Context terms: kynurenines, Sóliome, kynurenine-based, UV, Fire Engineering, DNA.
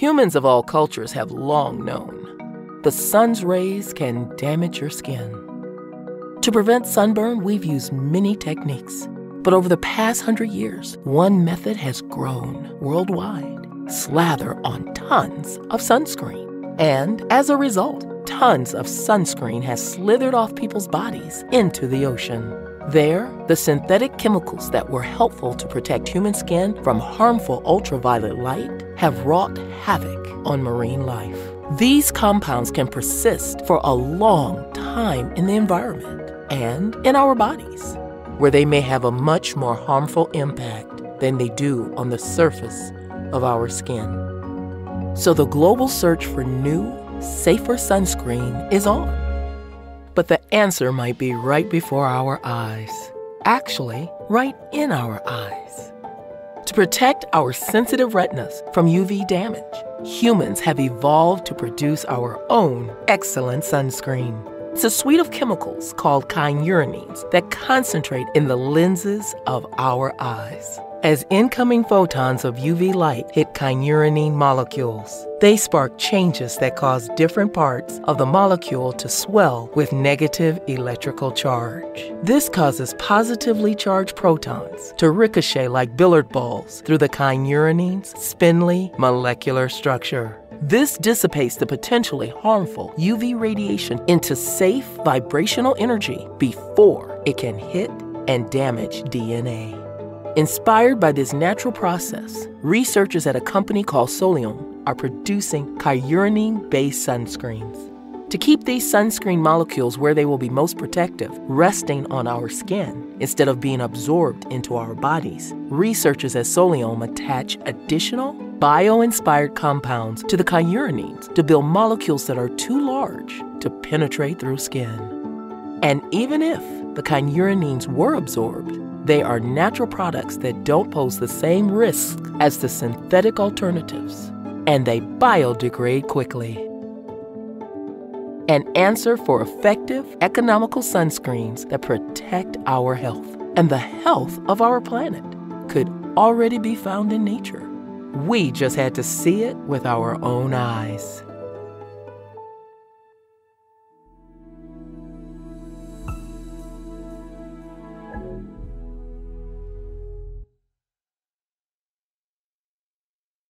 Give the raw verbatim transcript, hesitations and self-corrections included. humans of all cultures have long known the sun's rays can damage your skin. To prevent sunburn, we've used many techniques. But over the past hundred years, one method has grown worldwide. Slather on tons of sunscreen. And as a result, tons of sunscreen has slithered off people's bodies into the ocean. There, the synthetic chemicals that were helpful to protect human skin from harmful ultraviolet light have wrought havoc on marine life. These compounds can persist for a long time in the environment and in our bodies, where they may have a much more harmful impact than they do on the surface of our skin. So the global search for new, safer sunscreen is on. But the answer might be right before our eyes. Actually, right in our eyes. To protect our sensitive retinas from U V damage, humans have evolved to produce our own excellent sunscreen. It's a suite of chemicals called kynurenines that concentrate in the lenses of our eyes. As incoming photons of U V light hit kynurenine molecules, they spark changes that cause different parts of the molecule to swell with negative electrical charge. This causes positively charged protons to ricochet like billiard balls through the kynurenine's spindly molecular structure. This dissipates the potentially harmful U V radiation into safe vibrational energy before it can hit and damage D N A. Inspired by this natural process, researchers at a company called Sóliome are producing kynurenine-based sunscreens. To keep these sunscreen molecules where they will be most protective, resting on our skin instead of being absorbed into our bodies, researchers at Sóliome attach additional bio-inspired compounds to the kynurenines to build molecules that are too large to penetrate through skin. And even if the kynurenines were absorbed, they are natural products that don't pose the same risks as the synthetic alternatives, and they biodegrade quickly. An answer for effective, economical sunscreens that protect our health and the health of our planet could already be found in nature. We just had to see it with our own eyes.